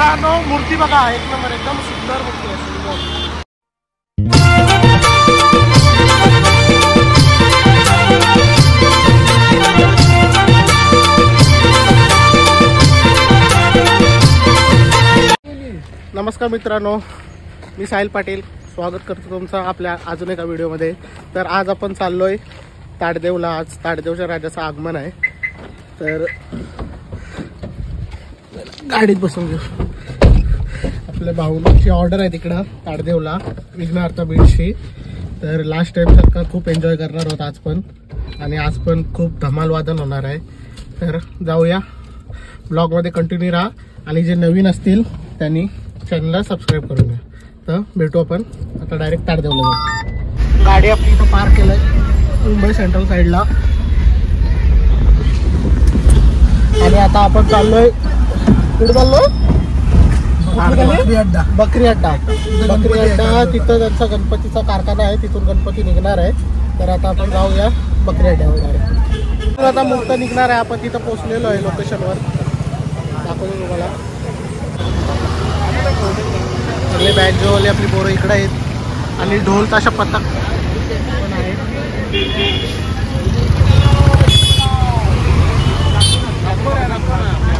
मित्रांनो मूर्ती बघा एक नंबर एकदम सुंदर मूर्ती आहे. नमस्कार मित्रांनो, मी साहिल पाटील स्वागत करतो तुमचं आपल्या अजून एका व्हिडिओमध्ये. तर आज आपण चाललोय ताडदेवला. आज ताडदेवच्या राजाचं आगमन आहे. तर गाडीत बसून घेऊ. आपल्या भाऊची ऑर्डर आहे तिकडं ताडदेवला विघ्नहर्ता बीडशी. तर लास्ट टाइम सारखा खूप एन्जॉय करणार होता आज पण, आणि आज पण खूप धमाल वादन होणार आहे. तर जाऊया, ब्लॉगमध्ये कंटिन्यू राहा आणि जे नवीन असतील त्यांनी चॅनलला सबस्क्राईब करून घ्या. तर भेटू आपण आता डायरेक्ट ताडदेवला जाऊ. गाडी आपली इथं पार्क केलं आहे मुंबई सेंट्रल साईडला, आणि आता आपण चाललोय कुठे चाललो? बकरी अड्डा. तिथं त्यांचा गणपतीचा कारखाना आहे, तिथून गणपती निघणार आहे. तर आता आपण जाऊया बकरी अड्ड्यावर डायरेक्ट. तर आता मुक्त निघणार आहे, आपण तिथं पोचलेलो आहे लोकेशनवर. दाखवतो तुम्हाला सगळे बॅग जेवले आपली बोरं इकडे आहेत, आणि ढोल ताशा पथक पण आहे.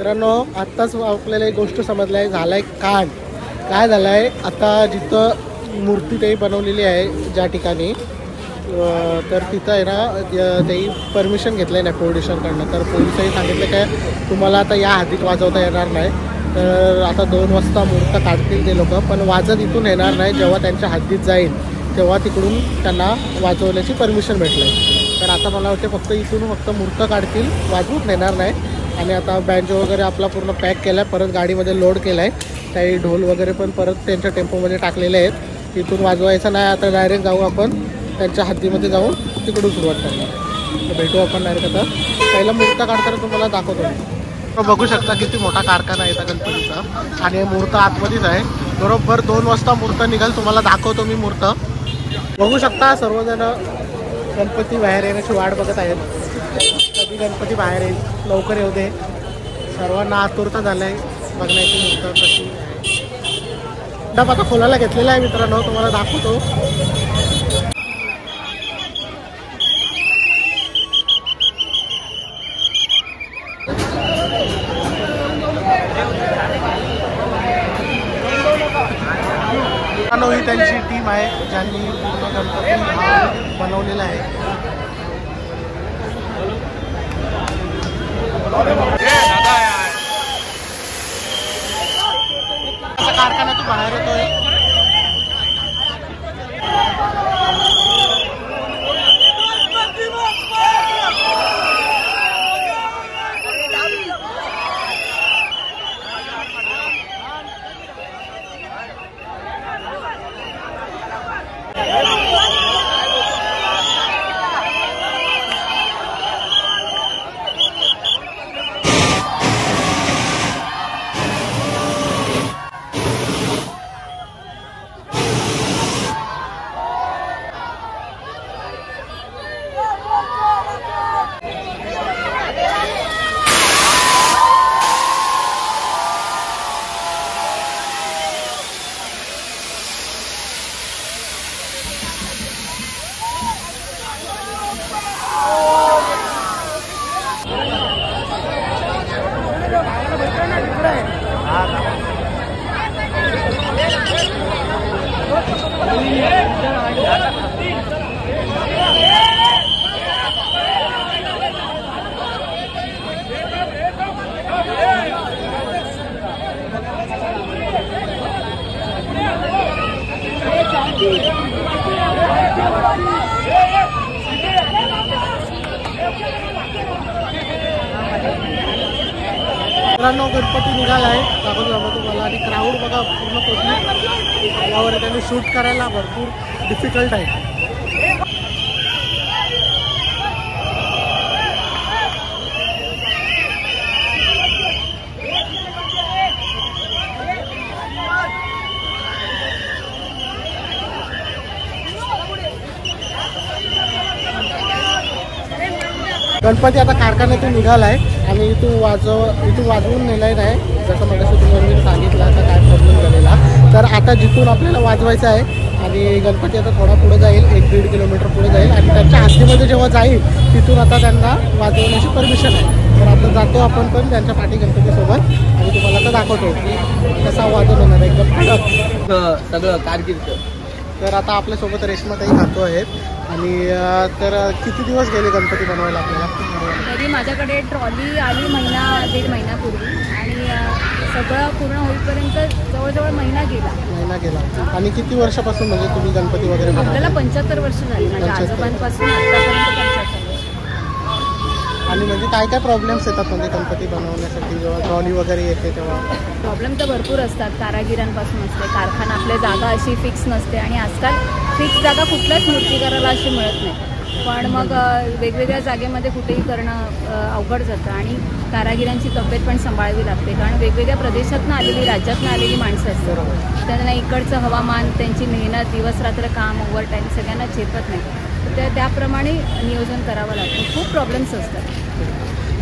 मित्रांनो आत्ताच आपल्याला एक गोष्ट समजलं आहे, झाला आहे कांड. काय झालं आहे, आता जिथं मूर्ती तेही बनवलेली आहे ज्या ठिकाणी, तर तिथं आहे ना तेही परमिशन घेतलं आहे ना प्रोडिशनकडनं. तर पोलिसही सांगितलं काय तुम्हाला आता या हातीत वाजवता येणार नाही. तर आता 2 वाजता मूर्त काढतील ते लोक, पण वाजत इथून येणार नाही. जेव्हा त्यांच्या हद्दीत जाईल तेव्हा तिकडून त्यांना वाजवण्याची परमिशन भेटली. तर आता मला वाटते फक्त इथून फक्त मूर्त काढतील, वाजवून नेणार नाही. आणि आता बँजो वगैरे आपला पूर्ण पॅक केला आहे, परत गाडीमध्ये लोड केला आहे. काही ढोल वगैरे पण परत त्यांच्या टेम्पोमध्ये टाकलेले आहेत. तिथून वाजवायचं नाही, आता डायरेक्ट जाऊ आपण त्यांच्या हद्दीमध्ये, जाऊन तिकडून सुरुवात करणार. भेटू आपण डायरेक्ट. आता पहिला मूर्त काढताना तुम्हाला दाखवतो. बघू शकता किती मोठा कारखाना आहे गणपतीचा, आणि मूर्त आतमध्येच आहे. बरोबर 2 वाजता मूर्त निघाल, तुम्हाला दाखवतो मी मूर्त. बघू शकता सर्वजण गणपती बाहेर येण्याची वाट बघत आहेत. कधी गणपती बाहेर येईल, लवकर येऊ दे. सर्वांना आतुरता झालं आहे बघण्याची मूर्त कशी. मंडप आता खोलायला घेतलेला आहे मित्रांनो, तुम्हाला दाखवतो. ही त्यांची टीम आहे ज्यांनी पूर्ण गणपती बनवलेला आहे. कारखाना तू बाहेर येतोय. गणपती निघाला आहे दाखवतो बाबा तुम्हाला. आणि क्राऊड बघा पूर्ण कोटी यावर, त्यांनी शूट करायला भरपूर डिफिकल्ट आहे. गणपती आता कारखान्यातून निघाला आहे आणि इथून वाजवून नेलेला आहे, जसं मगाशी तुम्ही सांगितलं आता काय प्रॉब्लेम झालेला, तर आता जिथून आपल्याला वाजवायचं आहे आणि गणपती आता थोडा पुढे जाईल, 1-1.5 किलोमीटर पुढे जाईल आणि त्यांच्या हस्तीमध्ये जेव्हा जाईल तिथून आता त्यांना वाजवण्याची परमिशन आहे. तर आता जातो आपण पण त्यांच्या पाठी गणपतीसोबत आणि तुम्हाला आता दाखवतो की कसा वाजवून येणार एकदम कडक सगळं कारकीर्द. तर आता आपल्यासोबत रेश्माताई खातो आहेत आणि तर किती दिवस गेले गणपती बनवायला आपल्याला? तरी माझ्याकडे ट्रॉली आली 1-1.5 महिन्यापूर्वी आणि सगळं पूर्ण होईपर्यंत जवळजवळ महिना गेला. आणि किती वर्षापासून म्हणजे तुम्ही गणपती वगैरे? आपल्याला 75 वर्ष झाली माझ्या आजोबांपासून आतापर्यंत 75 वर्ष. आणि म्हणजे काय काय प्रॉब्लेम्स येतात म्हणजे गणपती बनवण्यासाठी जेव्हा ट्रॉली वगैरे येते तेव्हा? प्रॉब्लेम तर भरपूर असतात, कारागिरांपासून असते, कारखाना आपल्या जागा अशी फिक्स नसते आणि आजकाल फिक्स जागा कुठल्याच मूर्तीकाराला अशी मिळत नाही, पण मग वेगवेगळ्या जागेमध्ये कुठेही करणं अवघड जातं आणि कारागिरांची तब्येत पण सांभाळावी लागते, कारण वेगवेगळ्या प्रदेशातून आलेली राज्यातून आलेली माणसं असतात, त्यांना इकडचं हवामान, त्यांची मेहनत, दिवसरात्र काम, ओव्हरटाईम सगळ्यांना झेपत नाही, तर त्याप्रमाणे नियोजन करावं लागतं. खूप प्रॉब्लेम्स असतात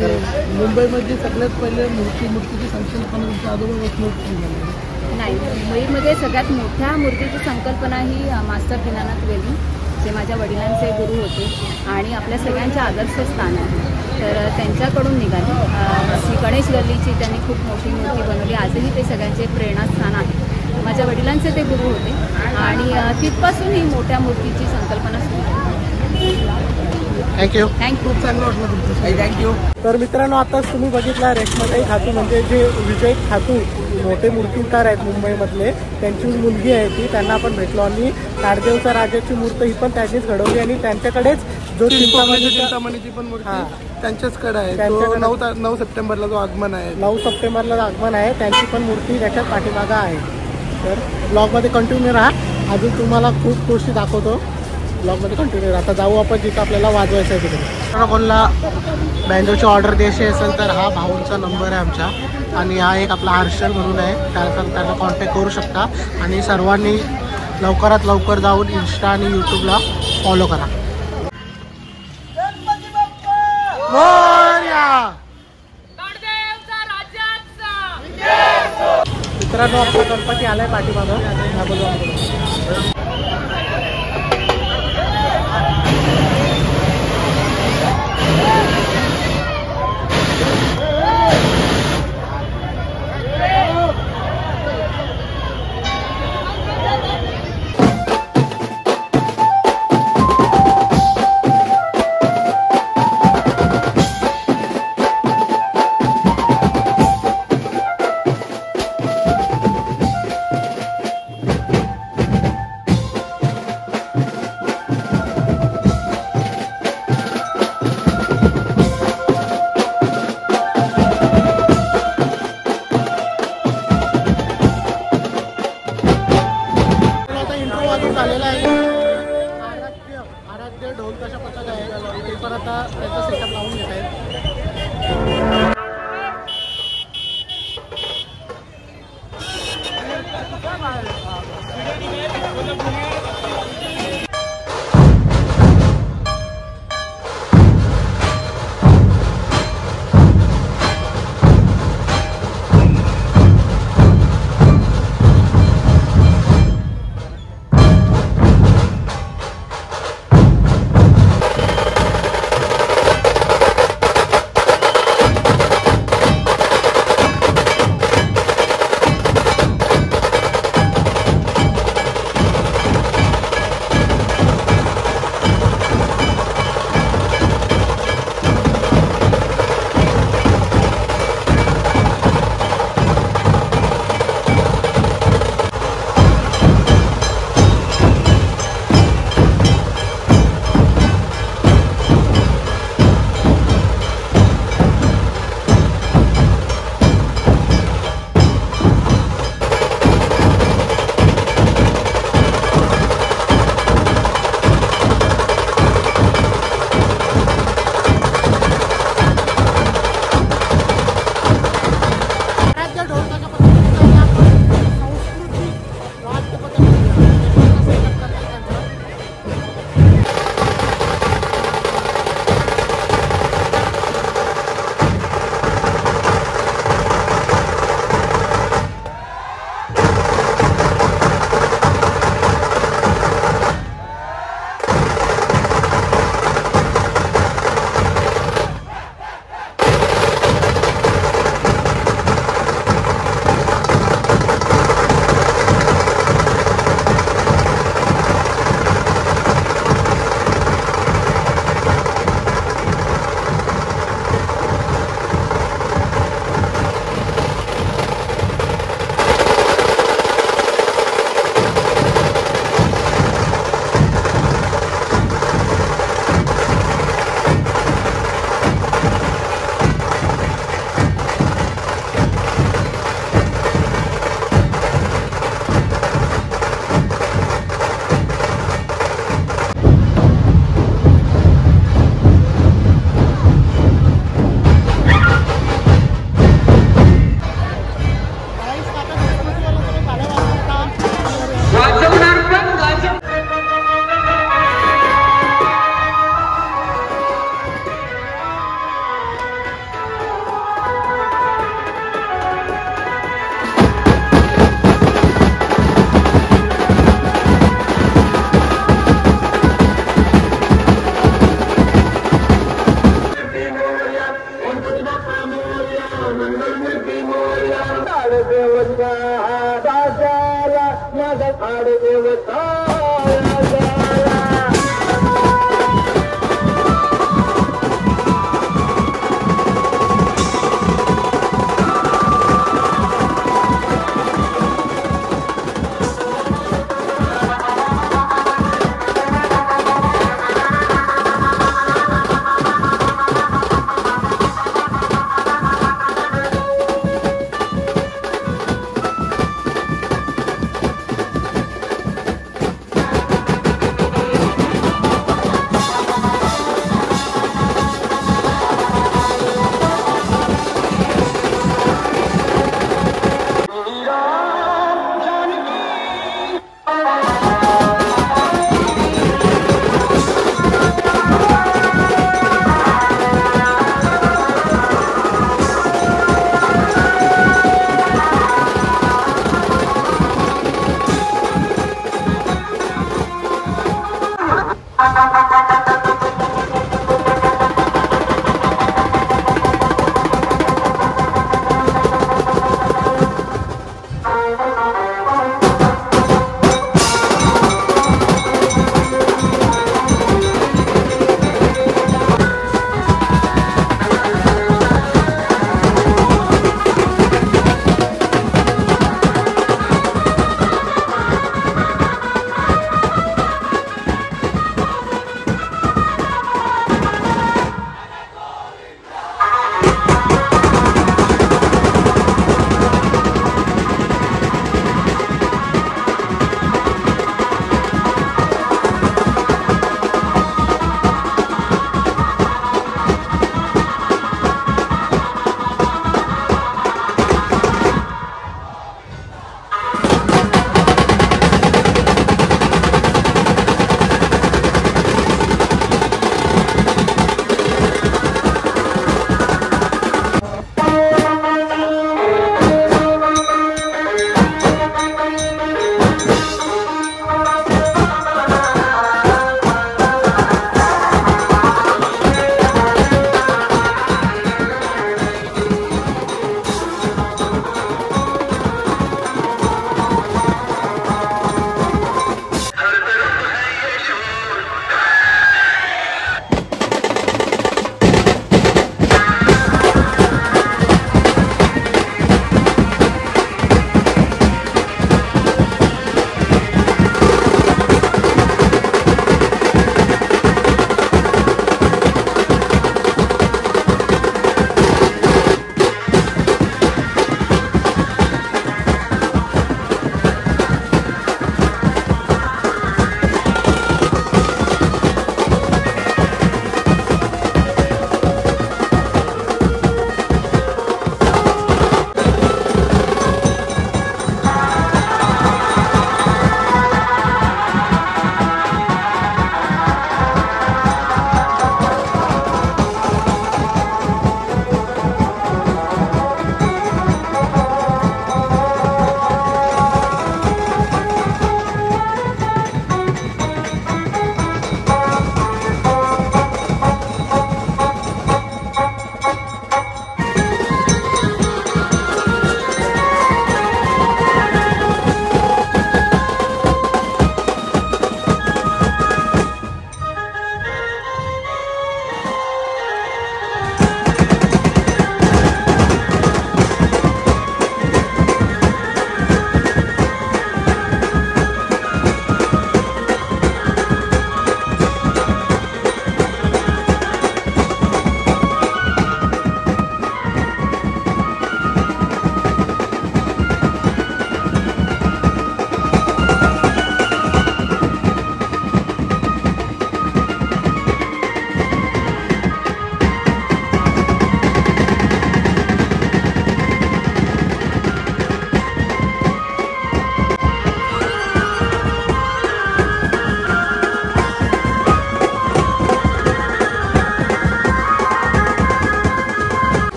मुंबईमध्ये. सगळ्यात पहिले मूर्तीची संकल्पना तुमच्या आजोबा? नाही, मुंबईमध्ये सगळ्यात मोठ्या मूर्तीची संकल्पना ही मास्तर दीनानाथ वेली, जे माझ्या वडिलांचे गुरु होते आणि आपल्या सगळ्यांच्या आदर्श स्थान आहे, तर त्यांच्याकडून निघाली. गणेश गल्लीची त्यांनी खूप मोठी मूर्ती बनवली, आजही ते सगळ्यांचे प्रेरणास्थान आहे, माझ्या वडिलांचे ते गुरु होते आणि तिथपासून ही मोठ्या मूर्तीची संकल्पना सुरू आहे. थँक्यू. खूप चांगलं वाटलं तुमचं. थँक्यू. तर मित्रांनो आताच तुम्ही बघितला रेश्माताई खातू म्हणजे जे विजय खातू मोठे मूर्तीकार आहेत मुंबईमधले, त्यांची मुलगी आहे ती, त्यांना आपण भेटलो आणि कारदेवचा राजाची मूर्त ही पण त्यांनीच घडवली आणि त्यांच्याकडेच जो चिंतामणीची पण मूर्ती त्यांच्याचकडे आहे. 9 सप्टेंबरला जो आगमन आहे, 9 सप्टेंबरला आगमन आहे, त्यांची पण मूर्ती त्याच्यात पाठीमागा आहे. तर ब्लॉगमध्ये कंटिन्यू राहा, अजून तुम्हाला खूप गोष्टी दाखवतो, ब्लॉगमध्ये कंटिन्यू राहा. आता जाऊ आपण जिथं आपल्याला वाजवायचं आहे तिथे. कोणाला बँजोची ऑर्डर द्यायची असेल तर हा भाऊंचा नंबर आहे आमचा आणि हा एक आपला हर्षल म्हणून आहे, त्यांना कॉन्टॅक्ट करू शकता आणि सर्वांनी लवकरात लवकर जाऊन इंस्टा आणि यूट्यूबला फॉलो करा. मित्रांनो आपला गणपती आलाय पाठीमागं.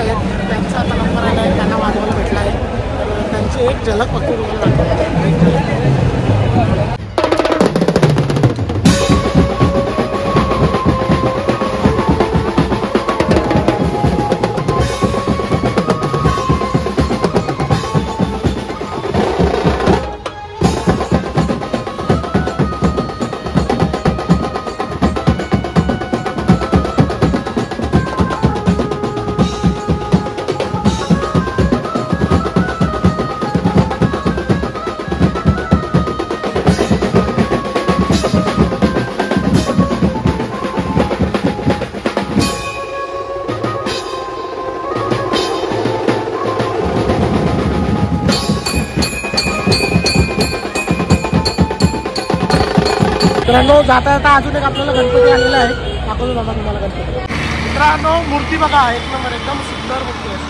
आहेत त्यांचा परंपराला त्यांना वाढवून भेटला आहे. तर त्यांची एक झलक पकडून मित्रांनो जाता जाता अजून एक आपल्याला गणपती आलेला आहे. दाखवतो बाबा तुम्हाला गणपती. मित्रांनो मूर्ती बघा एक नंबर एकदम सुंदर मूर्ती आहे.